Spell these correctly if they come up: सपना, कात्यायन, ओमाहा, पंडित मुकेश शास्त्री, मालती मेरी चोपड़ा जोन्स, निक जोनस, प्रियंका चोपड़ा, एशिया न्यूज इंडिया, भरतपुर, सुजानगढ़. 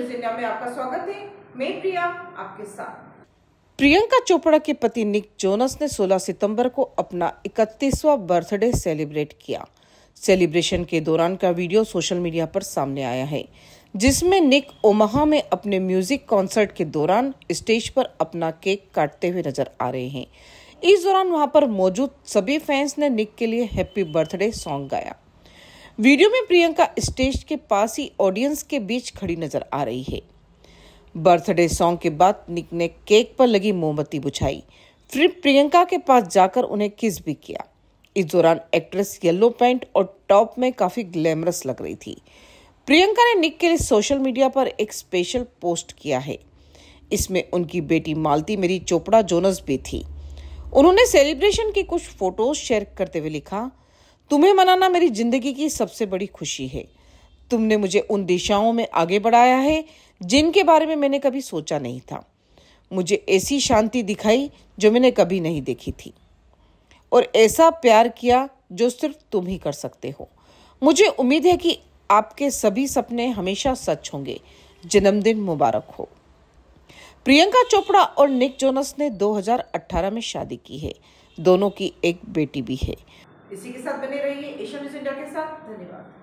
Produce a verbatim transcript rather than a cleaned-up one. News India में आपका स्वागत है। मैं प्रिया आपके साथ। प्रियंका चोपड़ा के पति निक जोनस ने सोलह सितंबर को अपना इकतीसवां बर्थडे सेलिब्रेट किया। सेलिब्रेशन के दौरान का वीडियो सोशल मीडिया पर सामने आया है, जिसमें निक ओमाहा में अपने म्यूजिक कॉन्सर्ट के दौरान स्टेज पर अपना केक काटते हुए नजर आ रहे हैं। इस दौरान वहां पर मौजूद सभी फैंस ने निक के लिए हैप्पी बर्थडे सॉन्ग गाया। वीडियो में प्रियंका स्टेज के पास ही ऑडियंस के बीच खड़ी नजर आ रही है। बर्थडे सॉन्ग के बाद निक ने केक पर लगी मोमबत्ती बुझाई, फिर प्रियंका के पास जाकर उन्हें किस भी किया। इस दौरान एक्ट्रेस येलो पैंट और टॉप में काफी ग्लैमरस लग रही थी। प्रियंका ने निक के लिए सोशल मीडिया पर एक स्पेशल पोस्ट किया है। इसमें उनकी बेटी मालती मेरी चोपड़ा जोन्स भी थी। उन्होंने सेलिब्रेशन की कुछ फोटोज शेयर करते हुए लिखा, तुम्हें मनाना मेरी जिंदगी की सबसे बड़ी खुशी है। तुमने मुझे उन दिशाओं में आगे बढ़ाया है जिनके बारे में मैंने कभी सोचा नहीं था। मुझे ऐसी शांति दिखाई जो मैंने कभी नहीं देखी थी, और ऐसा प्यार किया जो सिर्फ तुम ही कर सकते हो। मुझे उम्मीद है कि आपके सभी सपने हमेशा सच होंगे। जन्मदिन मुबारक हो। प्रियंका चोपड़ा और निक जोनस ने दो हज़ार अठारह में शादी की है। दोनों की एक बेटी भी है। इसी के साथ बने रहिए एशिया न्यूज इंडिया के साथ। धन्यवाद।